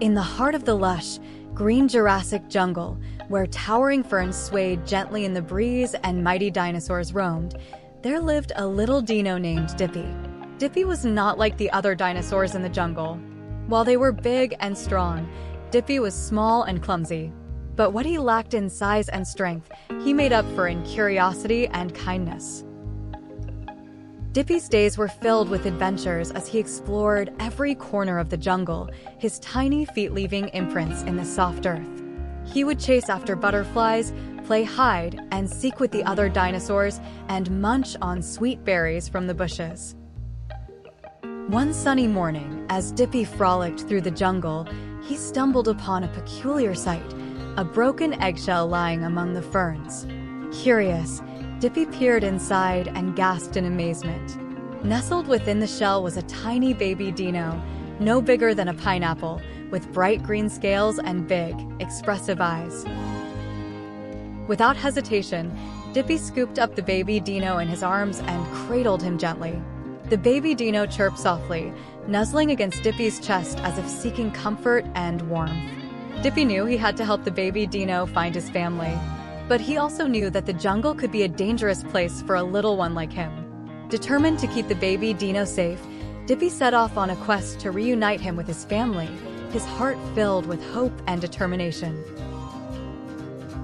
In the heart of the lush, green Jurassic jungle, where towering ferns swayed gently in the breeze and mighty dinosaurs roamed, there lived a little dino named Dippy. Dippy was not like the other dinosaurs in the jungle. While they were big and strong, Dippy was small and clumsy. But what he lacked in size and strength, he made up for in curiosity and kindness. Dippy's days were filled with adventures as he explored every corner of the jungle, his tiny feet leaving imprints in the soft earth. He would chase after butterflies, play hide, and seek with the other dinosaurs, and munch on sweet berries from the bushes. One sunny morning, as Dippy frolicked through the jungle, he stumbled upon a peculiar sight, a broken eggshell lying among the ferns. Curious, Dippy peered inside and gasped in amazement. Nestled within the shell was a tiny baby dino, no bigger than a pineapple, with bright green scales and big, expressive eyes. Without hesitation, Dippy scooped up the baby dino in his arms and cradled him gently. The baby dino chirped softly, nuzzling against Dippy's chest as if seeking comfort and warmth. Dippy knew he had to help the baby dino find his family. But he also knew that the jungle could be a dangerous place for a little one like him. Determined to keep the baby dino safe, Dippy set off on a quest to reunite him with his family, his heart filled with hope and determination.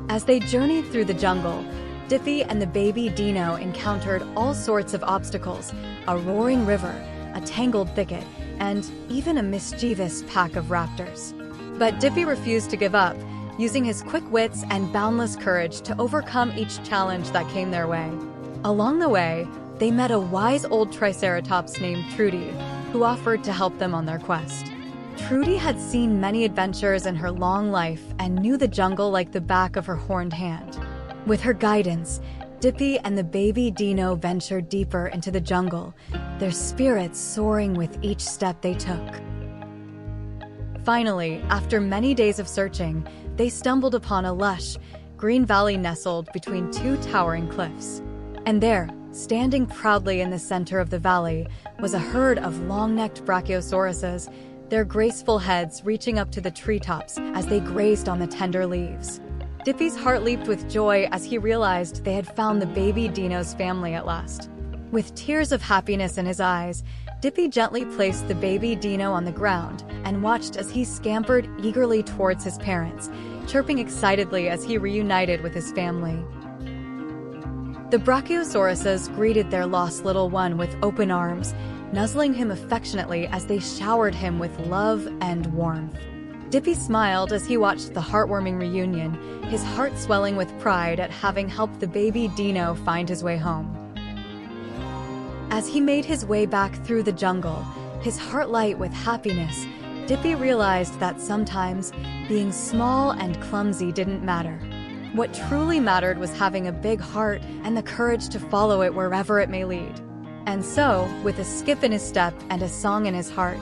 As they journeyed through the jungle, Dippy and the baby dino encountered all sorts of obstacles: a roaring river, a tangled thicket, and even a mischievous pack of raptors. But Dippy refused to give up, using his quick wits and boundless courage to overcome each challenge that came their way. Along the way, they met a wise old triceratops named Trudy, who offered to help them on their quest. Trudy had seen many adventures in her long life and knew the jungle like the back of her horned hand. With her guidance, Dippy and the baby dino ventured deeper into the jungle, their spirits soaring with each step they took. Finally, after many days of searching, they stumbled upon a lush, green valley nestled between two towering cliffs. And there, standing proudly in the center of the valley, was a herd of long-necked brachiosauruses, their graceful heads reaching up to the treetops as they grazed on the tender leaves. Dippy's heart leaped with joy as he realized they had found the baby dino's family at last. With tears of happiness in his eyes, Dippy gently placed the baby dino on the ground and watched as he scampered eagerly towards his parents, chirping excitedly as he reunited with his family. The brachiosauruses greeted their lost little one with open arms, nuzzling him affectionately as they showered him with love and warmth. Dippy smiled as he watched the heartwarming reunion, his heart swelling with pride at having helped the baby dino find his way home. As he made his way back through the jungle, his heart light with happiness, Dippy realized that sometimes being small and clumsy didn't matter. What truly mattered was having a big heart and the courage to follow it wherever it may lead. And so, with a skip in his step and a song in his heart,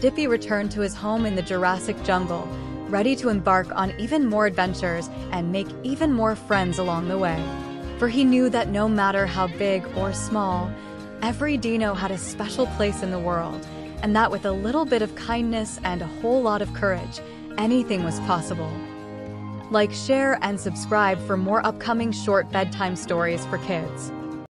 Dippy returned to his home in the Jurassic jungle, ready to embark on even more adventures and make even more friends along the way. For he knew that no matter how big or small, every dino had a special place in the world, and that with a little bit of kindness and a whole lot of courage, anything was possible. Like, share, and subscribe for more upcoming short bedtime stories for kids.